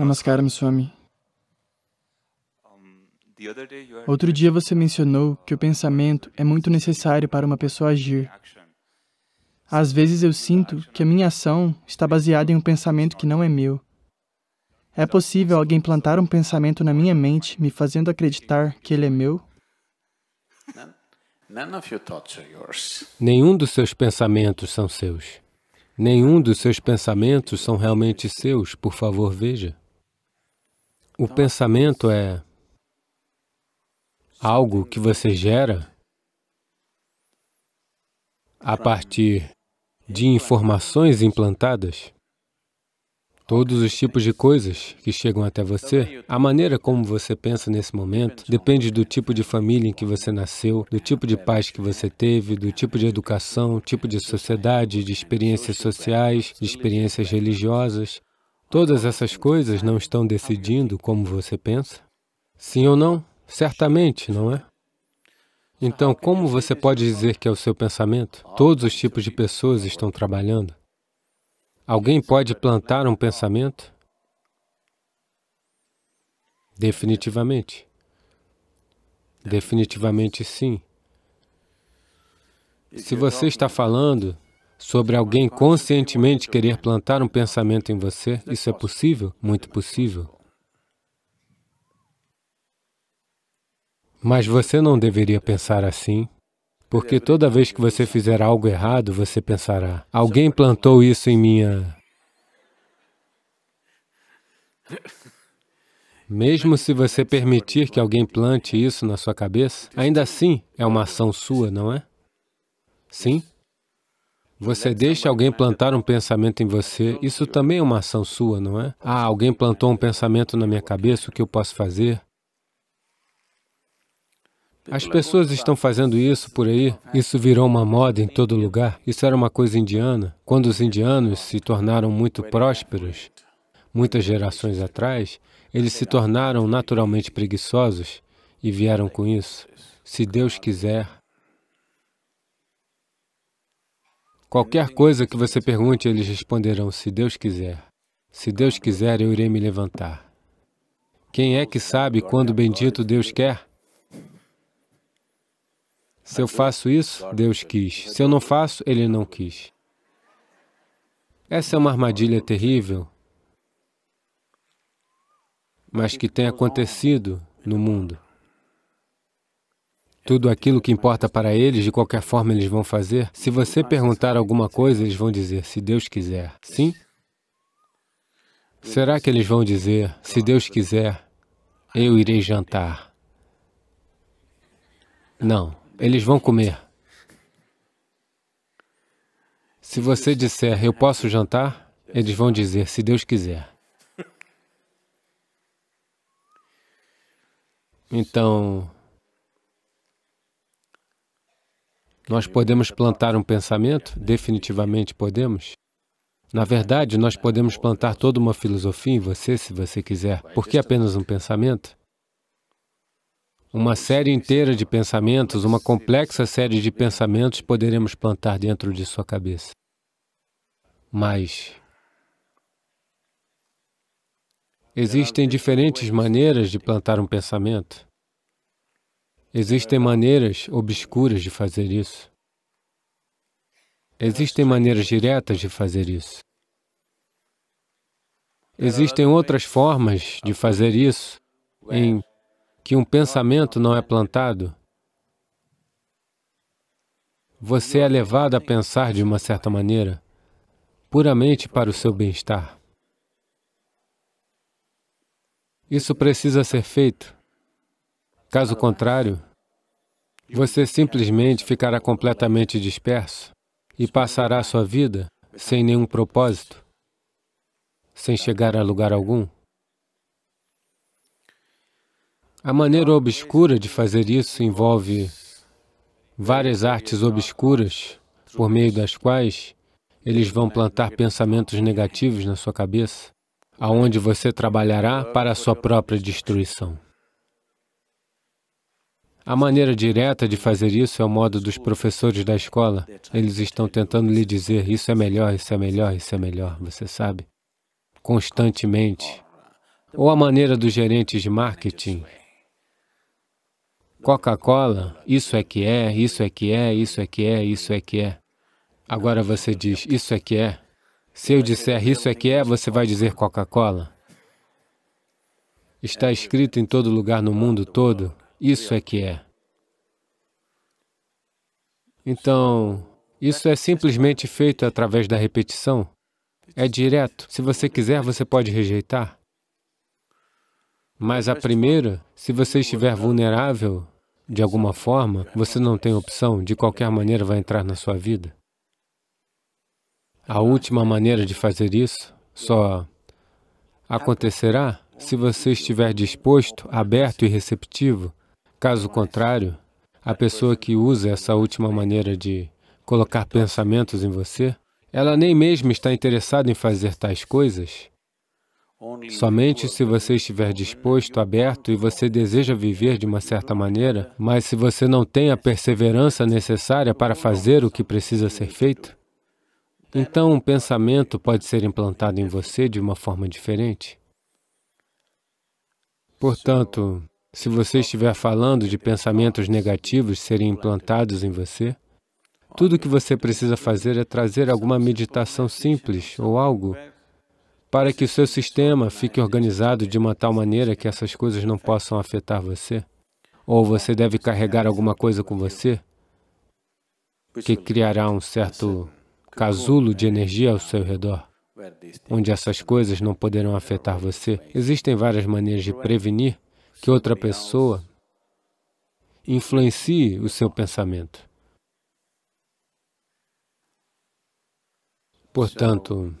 Namaskaram, Swami. Outro dia você mencionou que o pensamento é muito necessário para uma pessoa agir. Às vezes eu sinto que a minha ação está baseada em um pensamento que não é meu. É possível alguém plantar um pensamento na minha mente, me fazendo acreditar que ele é meu? Nenhum dos seus pensamentos são seus. Nenhum dos seus pensamentos são realmente seus. Por favor, veja. O pensamento é algo que você gera a partir de informações implantadas. Todos os tipos de coisas que chegam até você, a maneira como você pensa nesse momento, depende do tipo de família em que você nasceu, do tipo de pais que você teve, do tipo de educação, tipo de sociedade, de experiências sociais, de experiências religiosas. Todas essas coisas não estão decidindo como você pensa? Sim ou não? Certamente, não é? Então, como você pode dizer que é o seu pensamento? Todos os tipos de pessoas estão trabalhando. Alguém pode plantar um pensamento? Definitivamente. Definitivamente sim. Se você está falando sobre alguém conscientemente querer plantar um pensamento em você, isso é possível? Muito possível. Mas você não deveria pensar assim. Porque toda vez que você fizer algo errado, você pensará, alguém plantou isso em minha... Mesmo se você permitir que alguém plante isso na sua cabeça, ainda assim é uma ação sua, não é? Sim? Você deixa alguém plantar um pensamento em você, isso também é uma ação sua, não é? Ah, alguém plantou um pensamento na minha cabeça, o que eu posso fazer? As pessoas estão fazendo isso por aí. Isso virou uma moda em todo lugar. Isso era uma coisa indiana. Quando os indianos se tornaram muito prósperos, muitas gerações atrás, eles se tornaram naturalmente preguiçosos e vieram com isso. Se Deus quiser, qualquer coisa que você pergunte, eles responderão, se Deus quiser. Se Deus quiser, eu irei me levantar. Quem é que sabe quando o bendito Deus quer? Se eu faço isso, Deus quis. Se eu não faço, Ele não quis. Essa é uma armadilha terrível, mas que tem acontecido no mundo. Tudo aquilo que importa para eles, de qualquer forma eles vão fazer. Se você perguntar alguma coisa, eles vão dizer, se Deus quiser. Sim? Será que eles vão dizer, se Deus quiser, eu irei jantar? Não. Eles vão comer. Se você disser, eu posso jantar, eles vão dizer, se Deus quiser. Então, nós podemos plantar um pensamento? Definitivamente podemos. Na verdade, nós podemos plantar toda uma filosofia em você, se você quiser. Por que apenas um pensamento? Uma série inteira de pensamentos, uma complexa série de pensamentos poderemos plantar dentro de sua cabeça. Mas existem diferentes maneiras de plantar um pensamento. Existem maneiras obscuras de fazer isso. Existem maneiras diretas de fazer isso. Existem outras formas de fazer isso em que um pensamento não é plantado, você é levado a pensar de uma certa maneira, puramente para o seu bem-estar. Isso precisa ser feito. Caso contrário, você simplesmente ficará completamente disperso e passará a sua vida sem nenhum propósito, sem chegar a lugar algum. A maneira obscura de fazer isso envolve várias artes obscuras, por meio das quais eles vão plantar pensamentos negativos na sua cabeça, aonde você trabalhará para a sua própria destruição. A maneira direta de fazer isso é o modo dos professores da escola. Eles estão tentando lhe dizer, isso é melhor, isso é melhor, isso é melhor, você sabe? Constantemente. ou a maneira dos gerentes de marketing. Coca-Cola, isso é que é, isso é que é, isso é que é, isso é que é. Agora você diz, isso é que é. Se eu disser isso é que é, você vai dizer Coca-Cola. Está escrito em todo lugar no mundo todo, isso é que é. Então, isso é simplesmente feito através da repetição. É direto. Se você quiser, você pode rejeitar. Mas a primeira, se você estiver vulnerável, de alguma forma, você não tem opção, de qualquer maneira vai entrar na sua vida. A última maneira de fazer isso só acontecerá se você estiver disposto, aberto e receptivo. Caso contrário, a pessoa que usa essa última maneira de colocar pensamentos em você, ela nem mesmo está interessada em fazer tais coisas. Somente se você estiver disposto, aberto e você deseja viver de uma certa maneira, mas se você não tem a perseverança necessária para fazer o que precisa ser feito, então um pensamento pode ser implantado em você de uma forma diferente. Portanto, se você estiver falando de pensamentos negativos serem implantados em você, tudo o que você precisa fazer é trazer alguma meditação simples ou algo para que o seu sistema fique organizado de uma tal maneira que essas coisas não possam afetar você. Ou você deve carregar alguma coisa com você que criará um certo casulo de energia ao seu redor, onde essas coisas não poderão afetar você. Existem várias maneiras de prevenir que outra pessoa influencie o seu pensamento. Portanto,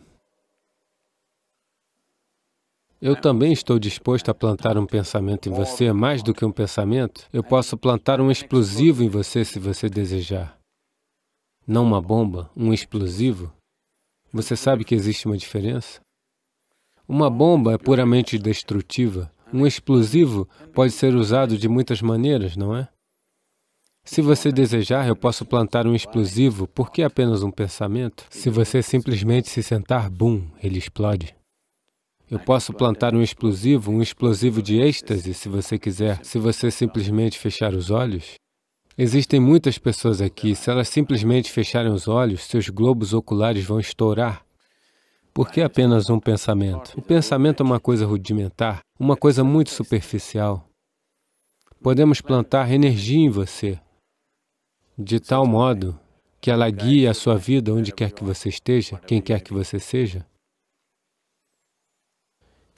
eu também estou disposto a plantar um pensamento em você, mais do que um pensamento. Eu posso plantar um explosivo em você se você desejar. Não uma bomba, um explosivo. Você sabe que existe uma diferença? Uma bomba é puramente destrutiva. Um explosivo pode ser usado de muitas maneiras, não é? Se você desejar, eu posso plantar um explosivo, por que apenas um pensamento? Se você simplesmente se sentar, bum, ele explode. Eu posso plantar um explosivo de êxtase, se você quiser, se você simplesmente fechar os olhos. Existem muitas pessoas aqui, se elas simplesmente fecharem os olhos, seus globos oculares vão estourar. Por que apenas um pensamento? O pensamento é uma coisa rudimentar, uma coisa muito superficial. Podemos plantar energia em você, de tal modo que ela guie a sua vida onde quer que você esteja, quem quer que você seja.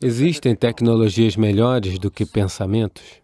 Existem tecnologias melhores do que pensamentos.